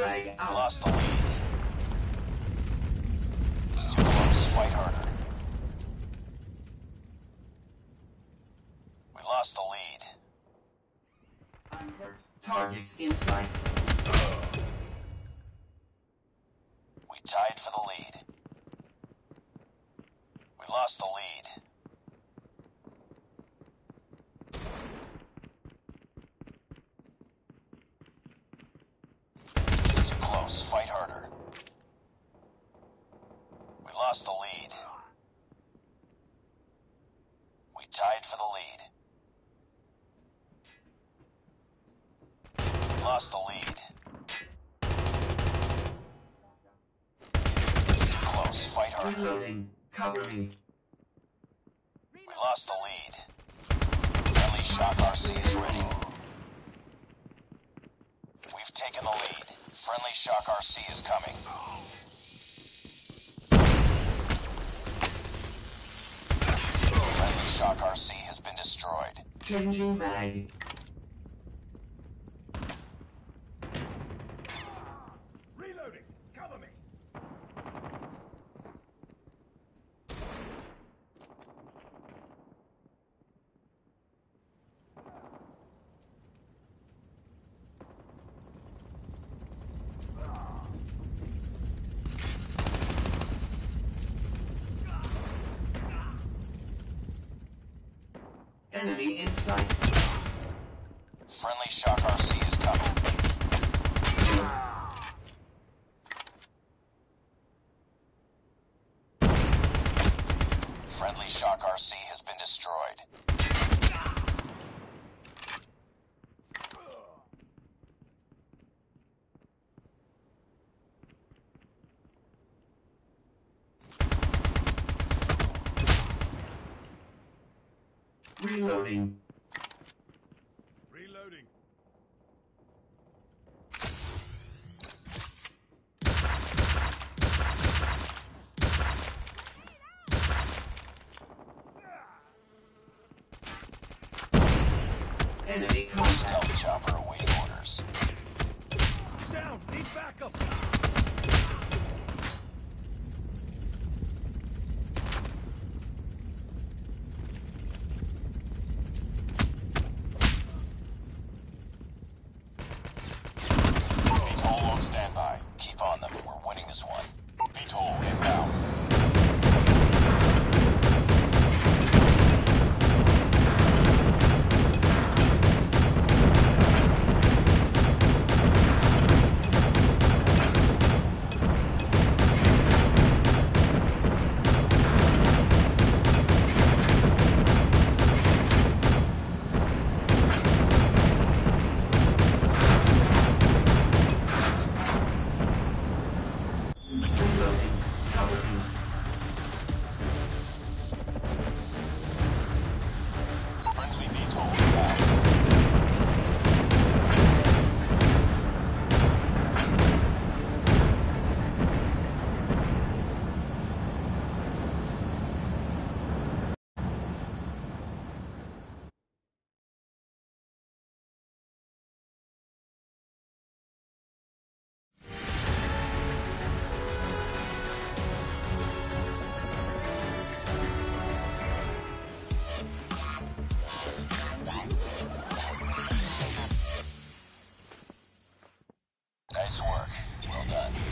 frag out. Lost the lead. It's too close. Fight harder. We lost the lead. I'm hurt. Target's in sight. We tied for the lead. We lost the lead. Fight harder. We lost the lead. We tied for the lead. We lost the lead. It's too close. Fight harder. Reloading. Cover me. We lost the lead. Friendly Shock RC is ready. We've taken the lead. Friendly Shock RC is coming. Friendly Shock RC has been destroyed. Changing mag. Reloading. Cover me. Enemy inside. Friendly Shock RC is coming. Friendly Shock RC has been destroyed. Reloading. Reloading. Enemy contact. Stealth chopper awaiting orders. Down. Need backup. Nice work. Well done.